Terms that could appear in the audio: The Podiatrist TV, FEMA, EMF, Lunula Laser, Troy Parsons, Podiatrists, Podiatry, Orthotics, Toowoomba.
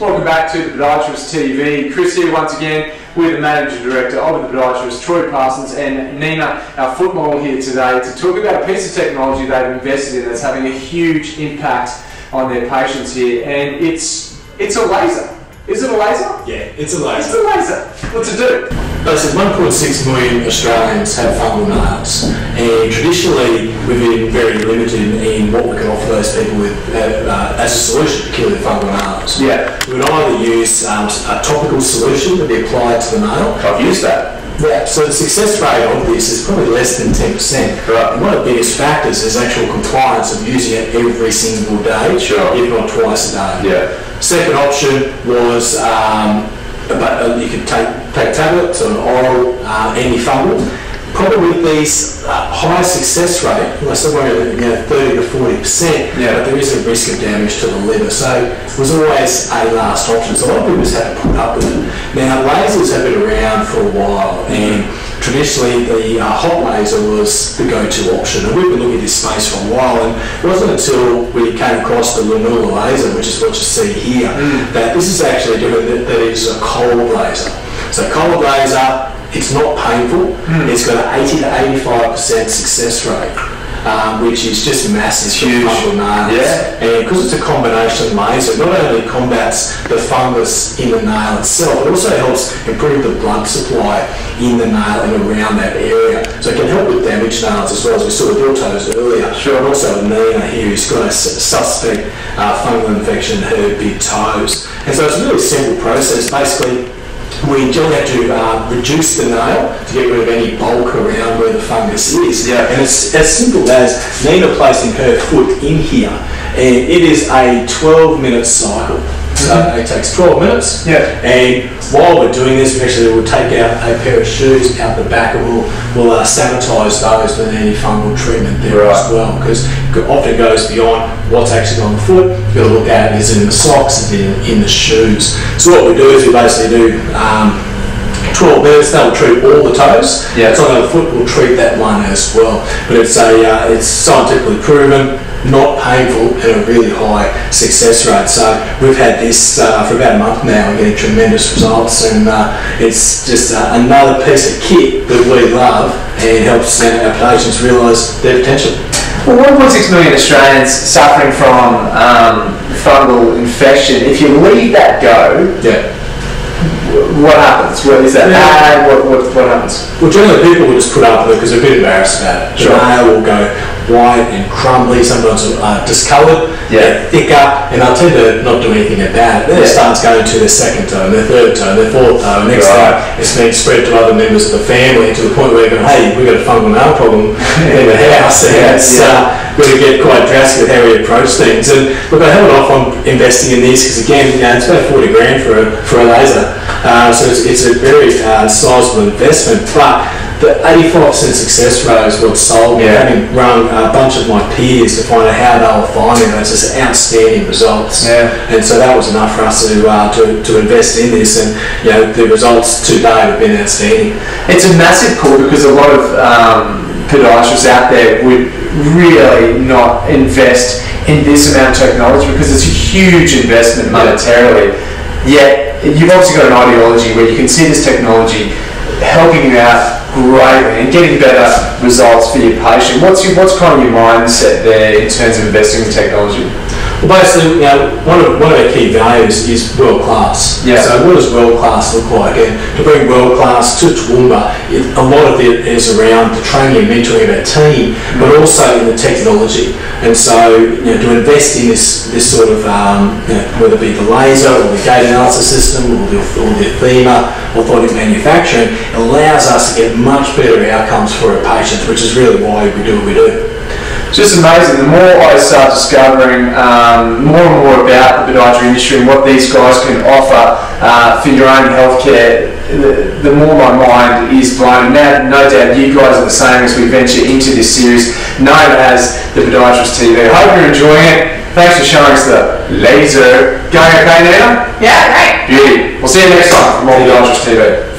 Welcome back to The Podiatrist TV. Chris here once again with the Managing Director of The Podiatrist, Troy Parsons, and Nima, our foot model, here today to talk about a piece of technology they've invested in that's having a huge impact on their patients here, and it's a laser. Is it a laser? Yeah, it's a laser. It's a laser. What's it do? Basically, 1.6 million Australians have fungal marks, and traditionally we've been very limited in what we can offer those people with as a solution to kill their fungal marks. Yeah. We would either use a topical solution that would be applied to the nail. I've used that. Yeah, so the success rate on this is probably less than 10%. Right. And one of the biggest factors is actual compliance of using it every single day, sure, if not twice a day. Yeah. Second option was you could take tablets or oral antifungal. Probably with these high success rate, well, somewhere in 30 to 40%, yeah, but there is a risk of damage to the liver. So it was always a last option. So a lot of people just had to put up with it. Now, lasers have been around for a while, and traditionally the hot laser was the go-to option. And we've been looking at this space for a while, and it wasn't until we came across the Lunula laser, which is what you see here, that this is actually different, that is a cold laser. So cold laser, it's not painful, it's got an 80 to 85% success rate, which is just massive. It's huge. Yeah. And because it's a combination of laser, it not only combats the fungus in the nail itself, it also helps improve the blood supply in the nail and around that area. So it can help with damaged nails as well, as we saw with your toes earlier. Sure. And also Nina here, who's got a suspect fungal infection in her big toes. And so it's a really simple process. Basically, we generally have to reduce the nail to get rid of any bulk around where the fungus is. Yeah. And it's as simple as Nina placing her foot in here, and it is a 12-minute cycle. So it takes 12 minutes, yeah, and while we're doing this, we actually will take out a pair of shoes out the back, and we'll sanitise those with antifungal treatment there, right, as well, because it often goes beyond what's actually on the foot. You've got to look at, is it in the socks, is it in the shoes? So what we do is we basically do 12 minutes, they'll treat all the toes. Yeah. It's on the foot, we'll treat that one as well. But it's scientifically proven, not painful, and a really high success rate. So we've had this for about a month now and getting tremendous results, and it's just another piece of kit that we love, and helps our patients realise their potential. Well, 1.6 million Australians suffering from fungal infection. If you leave that go, yeah, what happens? What is that? Yeah. What happens? Well, generally people will just put up with it because they're a bit embarrassed about it. Sure. The nail will go white and crumbly, sometimes discoloured, yeah, thicker, and they'll tend to not do anything about it. Then, yeah, it starts going to their second toe, and their third toe, and their fourth toe, and next, right, toe. It's been spread to other members of the family to the point where they go, hey, we've got a fungal nail problem in the house, and yeah, it's, yeah, we get quite drastic with how we approach things. And look, I held off on investing in this because, again, you know, it's about 40 grand for a laser, so it's a very sizable investment. But the 85% success rate is what sold me, yeah, having run a bunch of my peers to find out how they were finding those just outstanding results. Yeah. And so that was enough for us to invest in this, and you know, the results to date have been outstanding. It's a massive call because a lot of podiatrists out there would really not invest in this amount of technology because it's a huge investment monetarily. Yeah. Yet you've obviously got an ideology where you can see this technology helping you out greatly and getting better results for your patient. What's kind of your mindset there in terms of investing in technology? Well, basically, you know, one of our key values is world class. Yeah. So what does world class look like? And to bring world class to Toowoomba, a lot of it is around the training and mentoring of our team, but also in the technology. And so, you know, to invest in this sort of, you know, whether it be the laser or the gait analysis system or the FEMA orthotic manufacturing, allows us to get much better outcomes for our patients, which is really why we do what we do. Just amazing. The more I start discovering more and more about the podiatry industry and what these guys can offer for your own healthcare, the more my mind is blown. Now, no doubt you guys are the same as we venture into this series known as The Podiatrist TV. I hope you're enjoying it. Thanks for showing us the laser. Going okay now? Yeah, great. Beauty. We'll see you next time from Podiatrist TV.